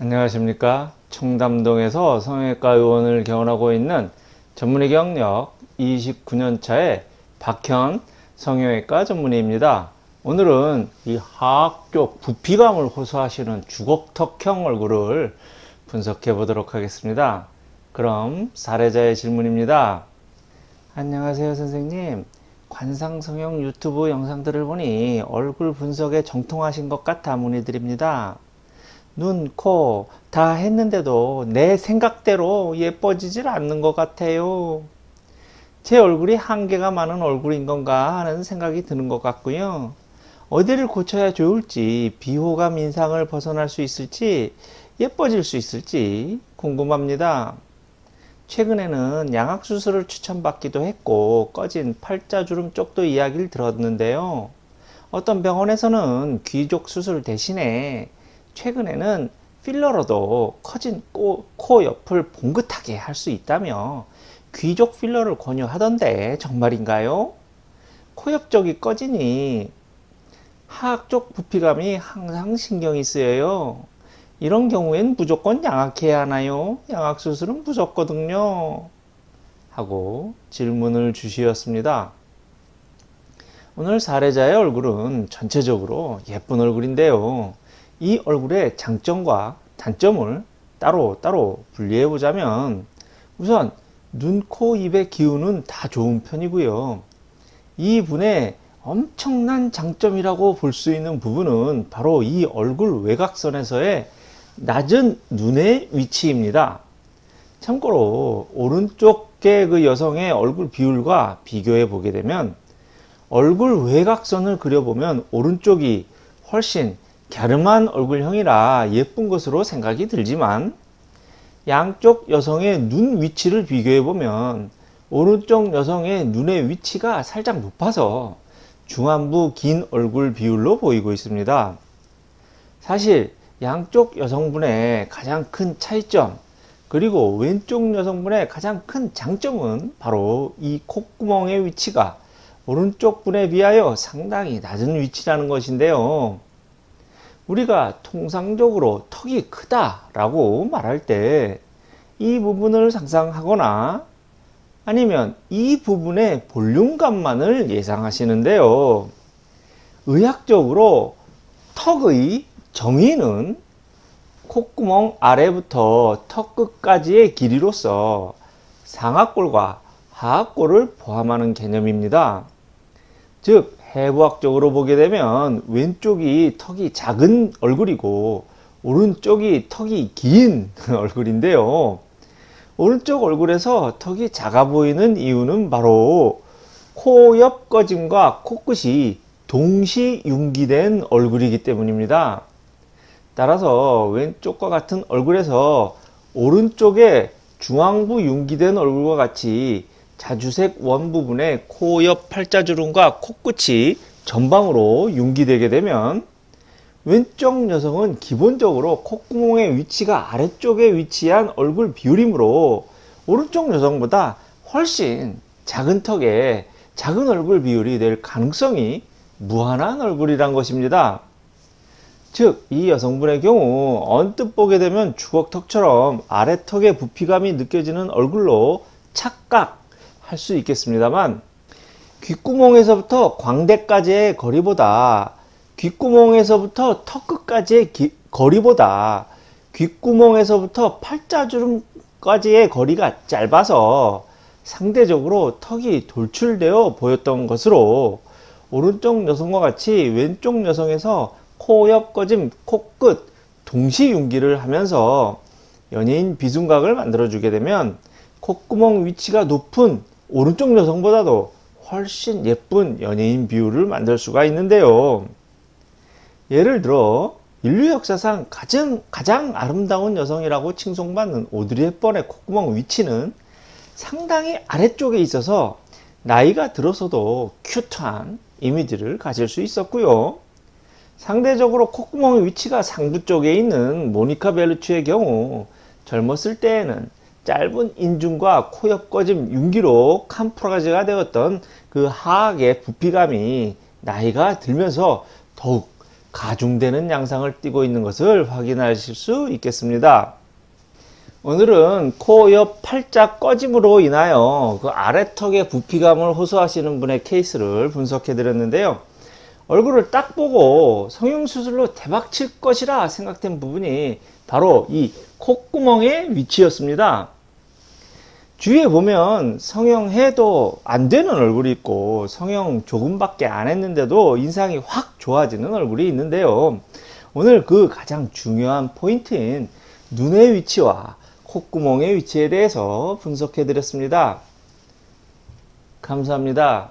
안녕하십니까. 청담동에서 성형외과 의원을 개원하고 있는 전문의 경력 29년차의 박현 성형외과 전문의입니다. 오늘은 이 하악교 부피감을 호소하시는 주걱턱형 얼굴을 분석해 보도록 하겠습니다. 그럼 사례자의 질문입니다. 안녕하세요 선생님. 관상성형 유튜브 영상들을 보니 얼굴 분석에 정통하신 것 같아 문의드립니다. 눈, 코 다 했는데도 내 생각대로 예뻐지질 않는 것 같아요. 제 얼굴이 한계가 많은 얼굴인 건가 하는 생각이 드는 것 같고요. 어디를 고쳐야 좋을지, 비호감 인상을 벗어날 수 있을지, 예뻐질 수 있을지 궁금합니다. 최근에는 양악수술을 추천받기도 했고 꺼진 팔자주름 쪽도 이야기를 들었는데요. 어떤 병원에서는 귀족수술 대신에 최근에는 필러로도 커진 코 옆을 봉긋하게 할 수 있다며 귀족 필러를 권유하던데 정말인가요? 코 옆 쪽이 꺼지니 하악 쪽 부피감이 항상 신경이 쓰여요. 이런 경우엔 무조건 양악해야 하나요? 양악수술은 무섭거든요. 하고 질문을 주시었습니다. 오늘 사례자의 얼굴은 전체적으로 예쁜 얼굴인데요. 이 얼굴의 장점과 단점을 따로따로 분리해 보자면, 우선 눈, 코, 입의 기운은 다 좋은 편이고요. 이분의 엄청난 장점이라고 볼 수 있는 부분은 바로 이 얼굴 외곽선에서의 낮은 눈의 위치입니다. 참고로 오른쪽의 그 여성의 얼굴 비율과 비교해 보게 되면, 얼굴 외곽선을 그려보면 오른쪽이 훨씬 갸름한 얼굴형이라 예쁜 것으로 생각이 들지만, 양쪽 여성의 눈 위치를 비교해 보면 오른쪽 여성의 눈의 위치가 살짝 높아서 중안부 긴 얼굴 비율로 보이고 있습니다. 사실 양쪽 여성분의 가장 큰 차이점, 그리고 왼쪽 여성분의 가장 큰 장점은 바로 이 콧구멍의 위치가 오른쪽 분에 비하여 상당히 낮은 위치라는 것인데요. 우리가 통상적으로 턱이 크다 라고 말할 때 이 부분을 상상하거나 아니면 이 부분의 볼륨감만을 예상하시는데요. 의학적으로 턱의 정의는 콧구멍 아래부터 턱 끝까지의 길이로서 상악골과 하악골을 포함하는 개념입니다. 즉 해부학적으로 보게 되면 왼쪽이 턱이 작은 얼굴이고 오른쪽이 턱이 긴 얼굴인데요. 오른쪽 얼굴에서 턱이 작아 보이는 이유는 바로 코 옆 꺼짐과 코끝이 동시 융기된 얼굴이기 때문입니다. 따라서 왼쪽과 같은 얼굴에서 오른쪽에 중앙부 융기된 얼굴과 같이 자주색 원 부분의 코 옆 팔자주름과 코끝이 전방으로 융기되게 되면, 왼쪽 여성은 기본적으로 콧구멍의 위치가 아래쪽에 위치한 얼굴 비율이므로 오른쪽 여성보다 훨씬 작은 턱에 작은 얼굴 비율이 될 가능성이 무한한 얼굴이란 것입니다. 즉 이 여성분의 경우 언뜻 보게 되면 주걱턱처럼 아래 턱의 부피감이 느껴지는 얼굴로 착각 할 수 있겠습니다만, 귓구멍에서부터 광대까지의 거리보다, 귓구멍에서부터 턱 끝까지의 거리보다 귓구멍에서부터 팔자주름까지의 거리가 짧아서 상대적으로 턱이 돌출되어 보였던 것으로, 오른쪽 여성과 같이 왼쪽 여성에서 코 옆 꺼짐, 코끝 동시 융기를 하면서 연예인 비순각을 만들어 주게 되면 콧구멍 위치가 높은 오른쪽 여성보다도 훨씬 예쁜 연예인 비율을 만들 수가 있는데요. 예를 들어 인류 역사상 가장 아름다운 여성이라고 칭송받는 오드리 헵번의 콧구멍 위치는 상당히 아래쪽에 있어서 나이가 들어서도 큐트한 이미지를 가질 수 있었고요. 상대적으로 콧구멍의 위치가 상부 쪽에 있는 모니카 벨루치의 경우 젊었을 때에는 짧은 인중과 코 옆 꺼짐 융기로 캄프라지가 되었던 그 하악의 부피감이 나이가 들면서 더욱 가중되는 양상을 띠고 있는 것을 확인하실 수 있겠습니다. 오늘은 코 옆 팔자 꺼짐으로 인하여 그 아래턱의 부피감을 호소하시는 분의 케이스를 분석해 드렸는데요. 얼굴을 딱 보고 성형수술로 대박칠 것이라 생각된 부분이 바로 이 콧구멍의 위치였습니다. 주위에 보면 성형해도 안 되는 얼굴이 있고 성형 조금밖에 안 했는데도 인상이 확 좋아지는 얼굴이 있는데요. 오늘 그 가장 중요한 포인트인 눈의 위치와 콧구멍의 위치에 대해서 분석해 드렸습니다. 감사합니다.